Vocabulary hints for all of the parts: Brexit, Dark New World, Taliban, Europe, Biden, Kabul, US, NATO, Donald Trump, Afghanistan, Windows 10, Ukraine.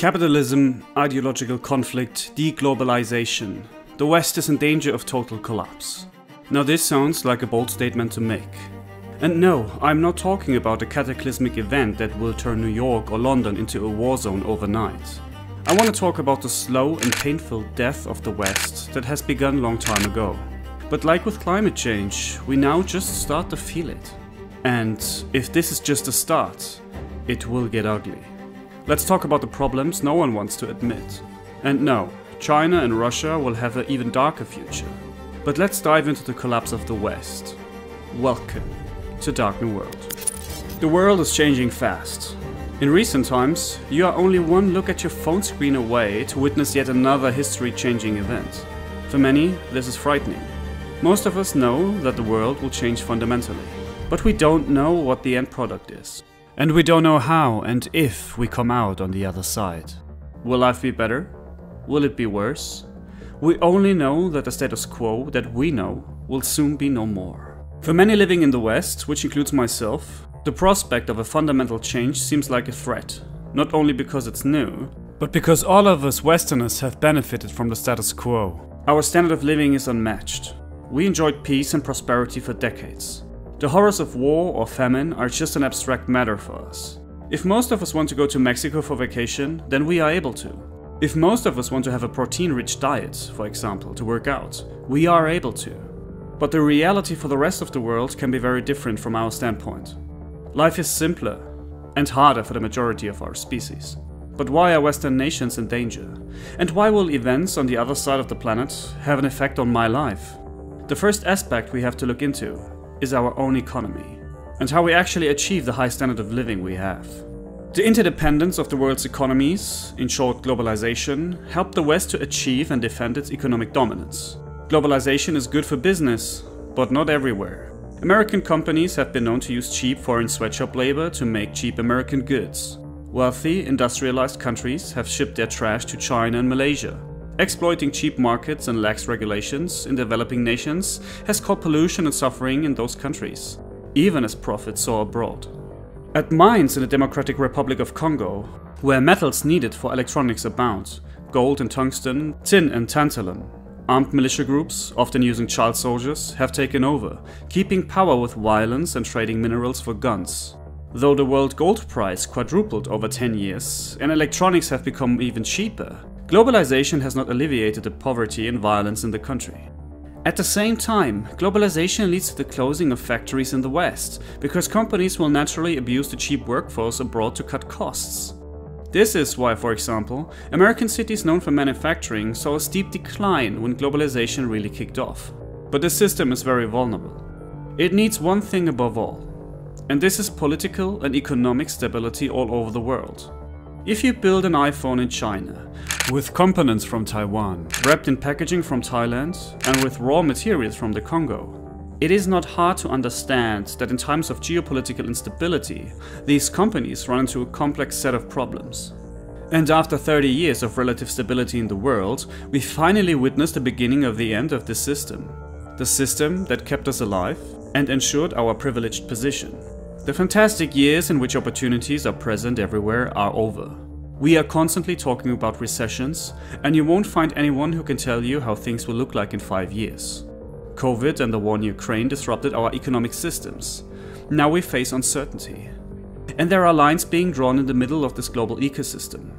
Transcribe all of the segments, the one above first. Capitalism, ideological conflict, deglobalization. The West is in danger of total collapse. Now this sounds like a bold statement to make. And no, I'm not talking about a cataclysmic event that will turn New York or London into a war zone overnight. I want to talk about the slow and painful death of the West that has begun a long time ago. But like with climate change, we now just start to feel it. And if this is just a start, it will get ugly. Let's talk about the problems no one wants to admit. And no, China and Russia will have an even darker future. But let's dive into the collapse of the West. Welcome to Dark New World. The world is changing fast. In recent times, you are only one look at your phone screen away to witness yet another history-changing event. For many, this is frightening. Most of us know that the world will change fundamentally, but we don't know what the end product is. And we don't know how and if we come out on the other side. Will life be better? Will it be worse? We only know that the status quo that we know will soon be no more. For many living in the West, which includes myself, the prospect of a fundamental change seems like a threat, not only because it's new, but because all of us Westerners have benefited from the status quo. Our standard of living is unmatched. We enjoyed peace and prosperity for decades. The horrors of war or famine are just an abstract matter for us. If most of us want to go to Mexico for vacation, then we are able to. If most of us want to have a protein-rich diet, for example, to work out, we are able to. But the reality for the rest of the world can be very different from our standpoint. Life is simpler and harder for the majority of our species. But why are Western nations in danger? And why will events on the other side of the planet have an effect on my life? The first aspect we have to look into is our own economy, and how we actually achieve the high standard of living we have. The interdependence of the world's economies, in short globalization, helped the West to achieve and defend its economic dominance. Globalization is good for business, but not everywhere. American companies have been known to use cheap foreign sweatshop labor to make cheap American goods. Wealthy, industrialized countries have shipped their trash to China and Malaysia. Exploiting cheap markets and lax regulations in developing nations has caused pollution and suffering in those countries, even as profits soar abroad. At mines in the Democratic Republic of Congo, where metals needed for electronics abound, gold and tungsten, tin and tantalum, armed militia groups, often using child soldiers, have taken over, keeping power with violence and trading minerals for guns. Though the world gold price quadrupled over 10 years and electronics have become even cheaper, globalization has not alleviated the poverty and violence in the country. At the same time, globalization leads to the closing of factories in the West, because companies will naturally abuse the cheap workforce abroad to cut costs. This is why, for example, American cities known for manufacturing saw a steep decline when globalization really kicked off. But the system is very vulnerable. It needs one thing above all, and this is political and economic stability all over the world. If you build an iPhone in China, with components from Taiwan, wrapped in packaging from Thailand, and with raw materials from the Congo, it is not hard to understand that in times of geopolitical instability, these companies run into a complex set of problems. And after 30 years of relative stability in the world, we finally witnessed the beginning of the end of this system. The system that kept us alive and ensured our privileged position. The fantastic years in which opportunities are present everywhere are over. We are constantly talking about recessions, and you won't find anyone who can tell you how things will look like in 5 years. COVID and the war in Ukraine disrupted our economic systems. Now we face uncertainty. And there are lines being drawn in the middle of this global ecosystem.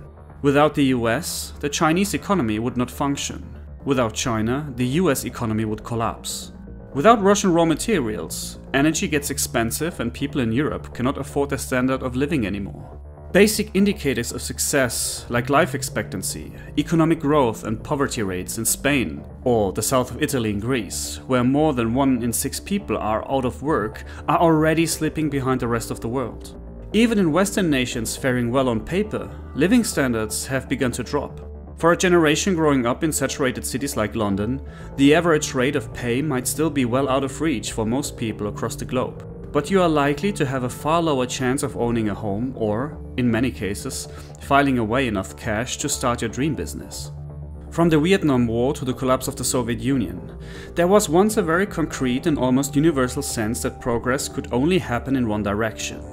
Without the US, the Chinese economy would not function. Without China, the US economy would collapse. Without Russian raw materials, energy gets expensive and people in Europe cannot afford their standard of living anymore. Basic indicators of success like life expectancy, economic growth and poverty rates in Spain or the south of Italy and Greece, where more than 1 in 6 people are out of work, are already slipping behind the rest of the world. Even in Western nations faring well on paper, living standards have begun to drop. For a generation growing up in saturated cities like London, the average rate of pay might still be well out of reach for most people across the globe, but you are likely to have a far lower chance of owning a home or, in many cases, filing away enough cash to start your dream business. From the Vietnam War to the collapse of the Soviet Union, there was once a very concrete and almost universal sense that progress could only happen in one direction.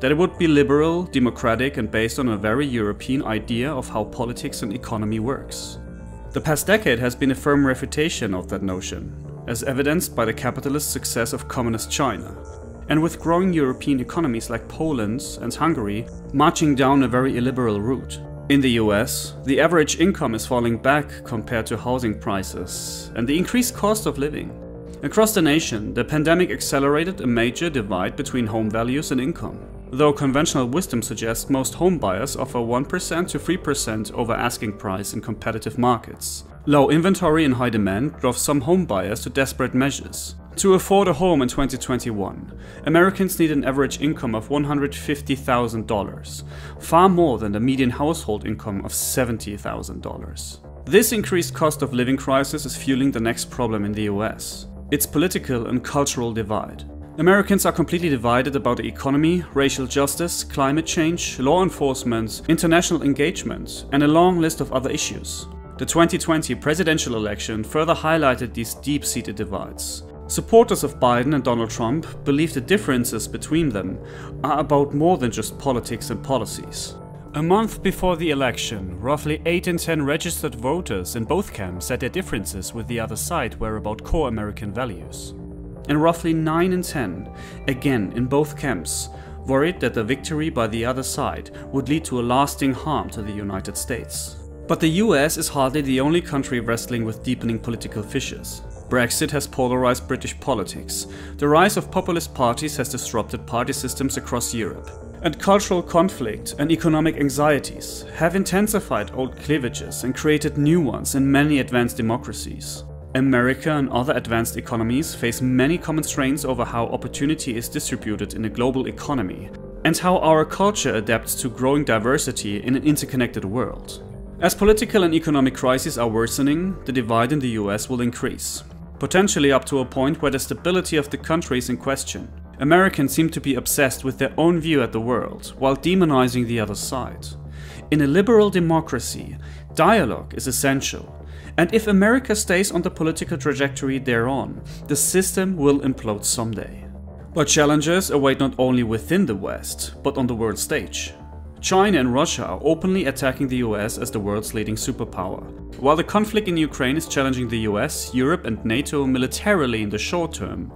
That it would be liberal, democratic and based on a very European idea of how politics and economy works. The past decade has been a firm refutation of that notion, as evidenced by the capitalist success of communist China, and with growing European economies like Poland's and Hungary marching down a very illiberal route. In the US, the average income is falling back compared to housing prices and the increased cost of living. Across the nation, the pandemic accelerated a major divide between home values and income. Though conventional wisdom suggests most home buyers offer 1% to 3% over asking price in competitive markets, low inventory and high demand drove some home buyers to desperate measures. To afford a home in 2021, Americans need an average income of $150,000, far more than the median household income of $70,000. This increased cost of living crisis is fueling the next problem in the US: its political and cultural divide. Americans are completely divided about the economy, racial justice, climate change, law enforcement, international engagement, and a long list of other issues. The 2020 presidential election further highlighted these deep-seated divides. Supporters of Biden and Donald Trump believe the differences between them are about more than just politics and policies. A month before the election, roughly 8 in 10 registered voters in both camps said their differences with the other side were about core American values. And roughly 9 in 10, again in both camps, worried that the victory by the other side would lead to a lasting harm to the United States. But the US is hardly the only country wrestling with deepening political fissures. Brexit has polarized British politics, the rise of populist parties has disrupted party systems across Europe, and cultural conflict and economic anxieties have intensified old cleavages and created new ones in many advanced democracies. America and other advanced economies face many common strains over how opportunity is distributed in a global economy, and how our culture adapts to growing diversity in an interconnected world. As political and economic crises are worsening, the divide in the US will increase, potentially up to a point where the stability of the country is in question. Americans seem to be obsessed with their own view at the world, while demonizing the other side. In a liberal democracy, dialogue is essential, and if America stays on the political trajectory they're on, the system will implode someday. But challenges await not only within the West, but on the world stage. China and Russia are openly attacking the US as the world's leading superpower. While the conflict in Ukraine is challenging the US, Europe and NATO militarily in the short term,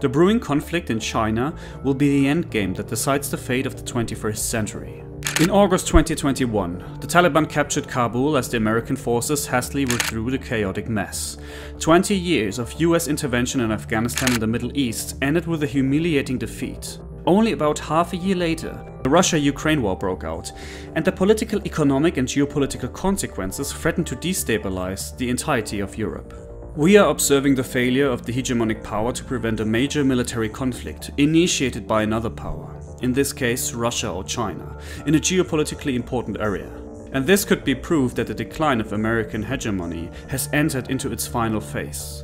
the brewing conflict in China will be the endgame that decides the fate of the 21st century. In August 2021, the Taliban captured Kabul as the American forces hastily withdrew the chaotic mess. 20 years of US intervention in Afghanistan and the Middle East ended with a humiliating defeat. Only about half a year later, the Russia-Ukraine war broke out, and the political, economic and geopolitical consequences threatened to destabilize the entirety of Europe. We are observing the failure of the hegemonic power to prevent a major military conflict initiated by another power, in this case Russia or China, in a geopolitically important area. And this could be proof that the decline of American hegemony has entered into its final phase.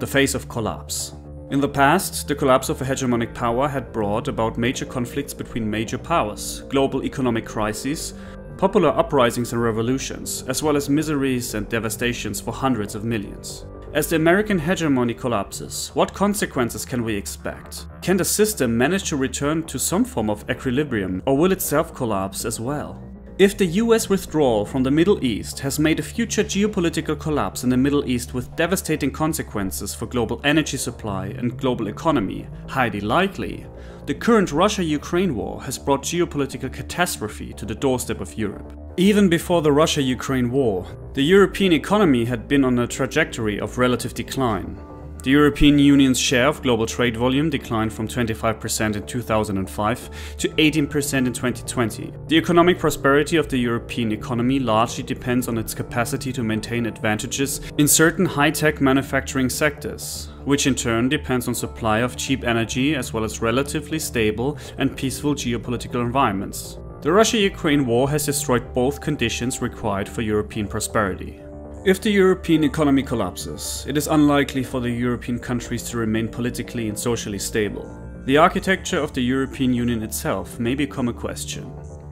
The phase of collapse. In the past, the collapse of a hegemonic power had brought about major conflicts between major powers, global economic crises, popular uprisings and revolutions, as well as miseries and devastations for hundreds of millions. As the American hegemony collapses, what consequences can we expect? Can the system manage to return to some form of equilibrium, or will itself collapse as well? If the US withdrawal from the Middle East has made a future geopolitical collapse in the Middle East with devastating consequences for global energy supply and global economy highly likely, the current Russia-Ukraine war has brought geopolitical catastrophe to the doorstep of Europe. Even before the Russia-Ukraine war, the European economy had been on a trajectory of relative decline. The European Union's share of global trade volume declined from 25% in 2005 to 18% in 2020. The economic prosperity of the European economy largely depends on its capacity to maintain advantages in certain high-tech manufacturing sectors, which in turn depends on supply of cheap energy as well as relatively stable and peaceful geopolitical environments. The Russia-Ukraine war has destroyed both conditions required for European prosperity. If the European economy collapses, it is unlikely for the European countries to remain politically and socially stable. The architecture of the European Union itself may become a question,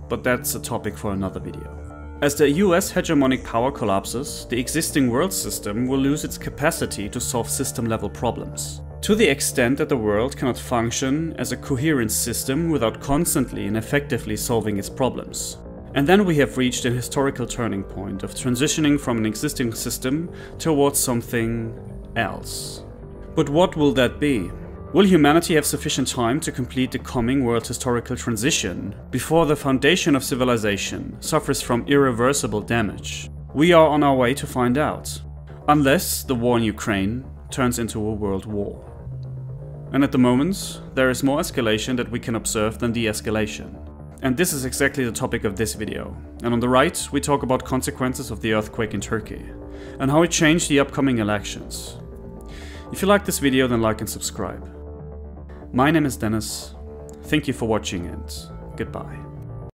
but that's a topic for another video. As the US hegemonic power collapses, the existing world system will lose its capacity to solve system-level problems. to the extent that the world cannot function as a coherent system without constantly and effectively solving its problems. And then we have reached an historical turning point of transitioning from an existing system towards something else. But what will that be? Will humanity have sufficient time to complete the coming world historical transition before the foundation of civilization suffers from irreversible damage? We are on our way to find out. Unless the war in Ukraine turns into a world war. And at the moment, there is more escalation that we can observe than de-escalation. And this is exactly the topic of this video. And on the right, we talk about consequences of the earthquake in Turkey and how it changed the upcoming elections. If you like this video, then like and subscribe. My name is Dennis, thank you for watching and goodbye.